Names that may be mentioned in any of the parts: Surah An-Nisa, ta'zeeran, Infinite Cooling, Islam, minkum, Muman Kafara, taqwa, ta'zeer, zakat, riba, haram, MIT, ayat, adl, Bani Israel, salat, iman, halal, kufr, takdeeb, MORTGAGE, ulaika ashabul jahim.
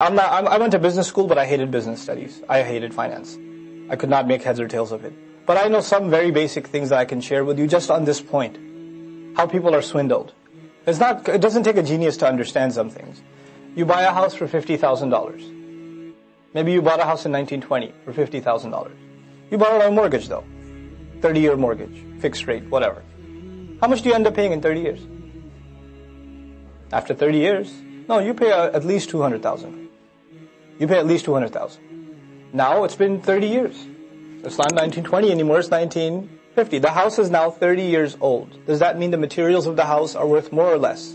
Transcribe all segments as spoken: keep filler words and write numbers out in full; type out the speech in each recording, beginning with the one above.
I'm not, I'm, I went to business school, but I hated business studies. I hated finance. I could not make heads or tails of it. But I know some very basic things that I can share with you just on this point. How people are swindled. It's not, it doesn't take a genius to understand some things. You buy a house for fifty thousand dollars. Maybe you bought a house in nineteen twenty for fifty thousand dollars. You bought it on a mortgage though. thirty year mortgage, fixed rate, whatever. How much do you end up paying in thirty years? After thirty years? No, you pay at least two hundred thousand dollars. You pay at least two hundred thousand dollars. Now it's been thirty years. It's not nineteen twenty anymore, it's nineteen fifty. The house is now thirty years old. Does that mean the materials of the house are worth more or less?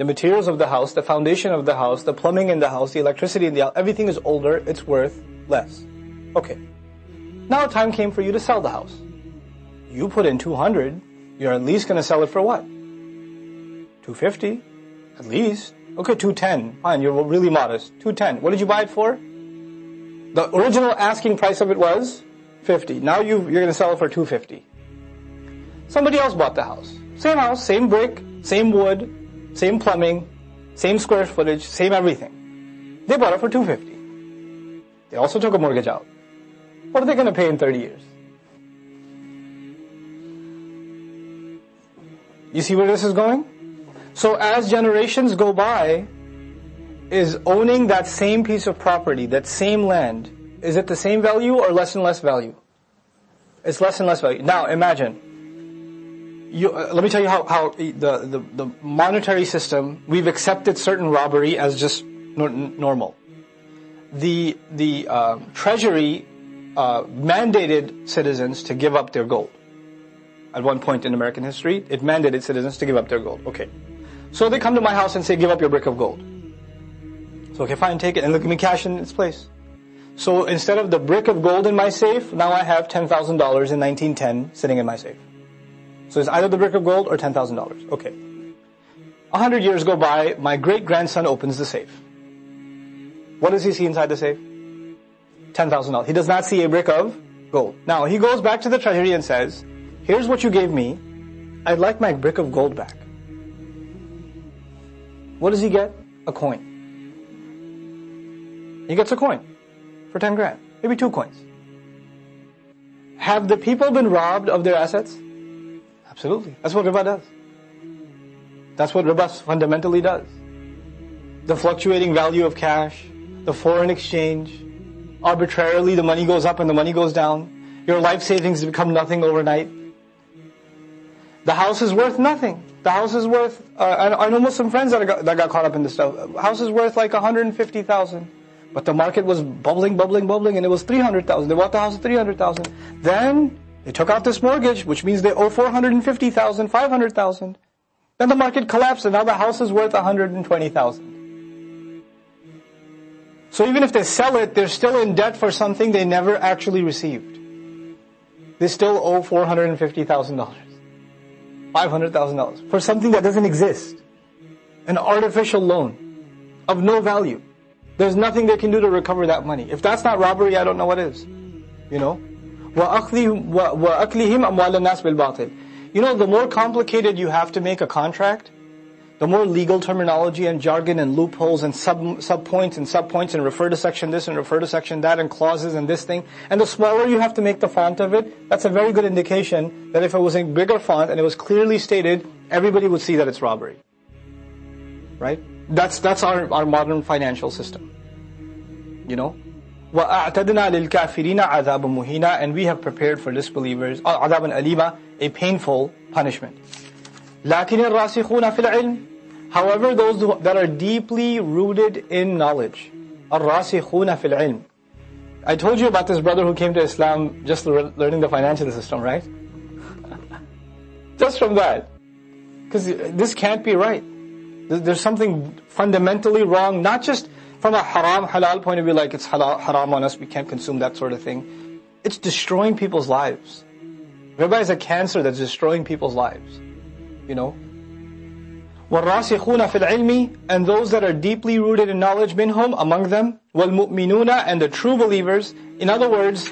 The materials of the house, the foundation of the house, the plumbing in the house, the electricity in the house, everything is older, it's worth less. Okay. Now time came for you to sell the house. You put in two hundred, you're at least going to sell it for what? two hundred fifty, at least. Okay, two ten. Fine, you're really modest. two ten. What did you buy it for? The original asking price of it was fifty. Now you, you're going to sell it for two fifty. Somebody else bought the house. Same house, same brick, same wood, same plumbing, same square footage, same everything. They bought it for two fifty. They also took a mortgage out. What are they going to pay in thirty years? You see where this is going? So as generations go by, is owning that same piece of property, that same land, is it the same value or less and less value? It's less and less value. Now imagine, you, uh, let me tell you how, how the, the, the monetary system, we've accepted certain robbery as just n normal. The, the uh, treasury uh, mandated citizens to give up their gold. At one point in American history, it mandated citizens to give up their gold. Okay. So they come to my house and say, give up your brick of gold. So, okay, fine, take it and look at me cash in its place. So instead of the brick of gold in my safe, now I have ten thousand dollars in nineteen ten sitting in my safe. So it's either the brick of gold or ten thousand dollars. Okay. A hundred years go by, my great-grandson opens the safe. What does he see inside the safe? ten thousand dollars. He does not see a brick of gold. Now he goes back to the treasury and says, here's what you gave me. I'd like my brick of gold back. What does he get? A coin. He gets a coin for ten grand, maybe two coins. Have the people been robbed of their assets? Absolutely. That's what riba does. That's what riba fundamentally does. The fluctuating value of cash, the foreign exchange, arbitrarily the money goes up and the money goes down. Your life savings become nothing overnight. The house is worth nothing. The house is worth, uh, I, I know Muslim friends that got, that got caught up in this stuff. The house is worth like one hundred fifty thousand dollars. But the market was bubbling, bubbling, bubbling, and it was three hundred thousand dollars. They bought the house at three hundred thousand dollars. Then they took out this mortgage, which means they owe four hundred fifty thousand dollars, five hundred thousand dollars. Then the market collapsed, and now the house is worth one hundred twenty thousand dollars. So even if they sell it, they're still in debt for something they never actually received. They still owe four hundred fifty thousand dollars. five hundred thousand dollars for something that doesn't exist. An artificial loan of no value. There's nothing they can do to recover that money. If that's not robbery, I don't know what is. You know? You know, the more complicated you have to make a contract, the more legal terminology and jargon and loopholes and sub, sub points and sub points and refer to section this and refer to section that and clauses and this thing. And the smaller you have to make the font of it, that's a very good indication that if it was a bigger font and it was clearly stated, everybody would see that it's robbery. Right? That's, that's our, our modern financial system. You know? وَأَعْتَدْنَا لِلْكَافِرِينَ عَذَابًا مُهِينًا, and we have prepared for disbelievers, عَذَابًا أَلِيمًا, a painful punishment. لَكِنِ الرَّاسِخُونَ فِي الْعِلْمِ, however, those that are deeply rooted in knowledge. الرَّاسِخُونَ فِي الْعِلْمِ. I told you about this brother who came to Islam just learning the financial system, right? Just from that. Because this can't be right. There's something fundamentally wrong, not just from a haram, halal point of view, like it's halal, haram on us, we can't consume that sort of thing. It's destroying people's lives. Riba is a cancer that's destroying people's lives. You know? وَالرَّاسِخُونَ فِي الْعِلْمِ, and those that are deeply rooted in knowledge, minhum, among them, وَالْمُؤْمِنُونَ, and the true believers. In other words,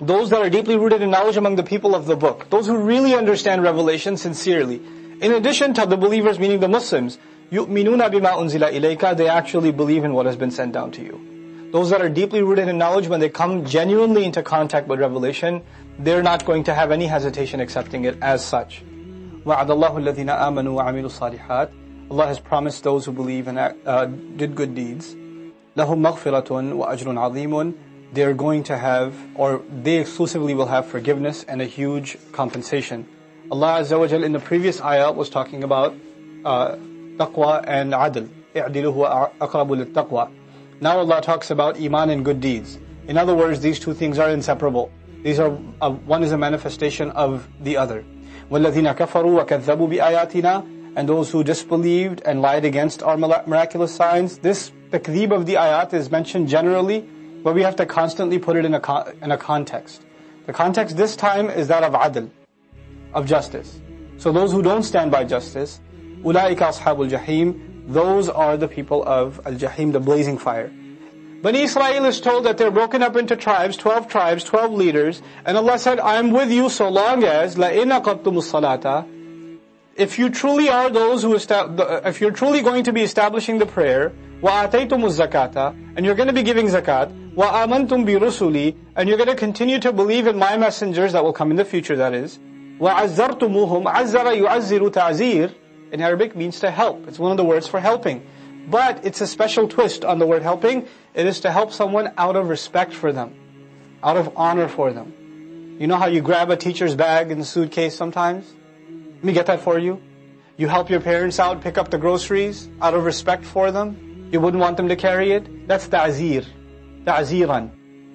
those that are deeply rooted in knowledge among the people of the book, those who really understand revelation sincerely. In addition to the believers, meaning the Muslims, يُؤْمِنُونَ بِمَا أُنْزِلَ إِلَيْكَ, they actually believe in what has been sent down to you. Those that are deeply rooted in knowledge, when they come genuinely into contact with revelation, they're not going to have any hesitation accepting it as such. وَعَدَ اللَّهُ الَّذِينَ آمَنُوا وَعَمِلُوا الصَّالِحَاتِ, Allah has promised those who believe and uh, did good deeds. لَهُمْ مَغْفِرَةٌ وَأَجْرٌ عَظِيمٌ, they're going to have, or they exclusively will have forgiveness and a huge compensation. Allah Azza wa Jal in the previous ayah was talking about uh, taqwa and adl. اِعْدِلُهُ وَأَقْرَبُ لِلتَّقْوَى. Now Allah talks about iman and good deeds. In other words, these two things are inseparable. These are uh, one is a manifestation of the other. وَالَّذِينَ كَفَرُوا وَكَذَّبُوا بِآيَاتِنَا, and those who disbelieved and lied against our miraculous signs. This takdeeb of the ayat is mentioned generally, but we have to constantly put it in a, con in a context. The context this time is that of adl, of justice. So those who don't stand by justice, ulaika ashabul jahim, those are the people of al-jahim, the blazing fire. Bani Israel is told that they're broken up into tribes, twelve tribes, twelve leaders, and Allah said, I am with you so long as la inaqabtumus salata. If you truly are those who, if you're truly going to be establishing the prayer, وَآتَيْتُمُ الزَّكَاةَ, and you're going to be giving zakat, وَآمَنْتُمْ بِرُسُلِي, and you're going to continue to believe in my messengers that will come in the future, that is, وَعَزَّرْتُمُهُمْ, عَزَّرَ يُعَزِّرُ تَعْزِير, in Arabic means to help. It's one of the words for helping. But it's a special twist on the word helping. It is to help someone out of respect for them, out of honor for them. You know how you grab a teacher's bag and suitcase sometimes? Let me get that for you. You help your parents out, pick up the groceries out of respect for them. You wouldn't want them to carry it. That's ta'zeer, ta'zeeran.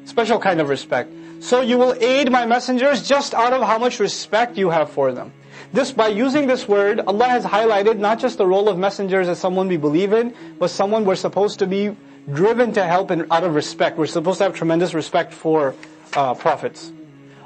Special kind of respect. So you will aid my messengers just out of how much respect you have for them. This, by using this word, Allah has highlighted not just the role of messengers as someone we believe in, but someone we're supposed to be driven to help and out of respect. We're supposed to have tremendous respect for uh, prophets.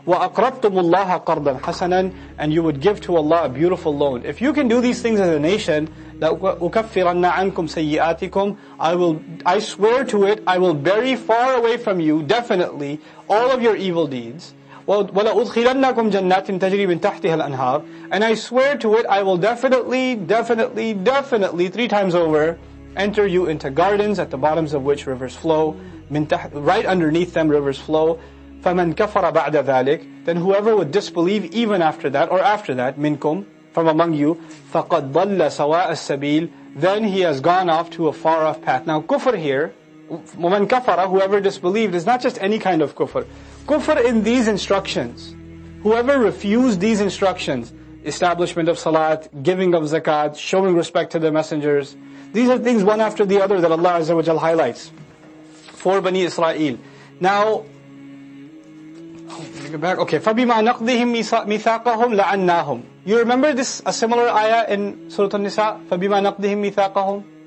وَأَقْرَبْتُمُ اللَّهَ قَرْضًا حَسَنًا, and you would give to Allah a beautiful loan. If you can do these things as a nation, لَأُكَفِّرَنَّ عَنْكُمْ سَيِّئَاتِكُمْ, I will, I swear to it, I will bury far away from you, definitely, all of your evil deeds. وَلَأُدْخِلَنَّكُمْ جَنَّاتٍ تَجْرِي مِنْ تَحْتِهَا الْأَنْهَارِ, and I swear to it, I will definitely, definitely, definitely, three times over, enter you into gardens at the bottoms of which rivers flow, right underneath them rivers flow. فَمَنْ كَفَرَ بَعْدَ ذَلِكَ, then whoever would disbelieve even after that, or after that, minkum, from among you, فَقَدْبَلَّ Sawa As Sabil, then he has gone off to a far-off path. Now kufr here, Muman Kafara, whoever disbelieved, is not just any kind of kufr. Kufr in these instructions, whoever refused these instructions, establishment of salat, giving of zakat, showing respect to the messengers, these are things one after the other that Allah Azza wa Jal highlights for Bani Israel. Now, Go back. Okay. فَبِمَا نَقْضِهِمْ مِيثَاقَهُمْ لَعَنَّاهُم. You remember this, a similar ayah in Surah An-Nisa? فَبِمَا نَقْضِهِمْ مِيثَاقَهُمْ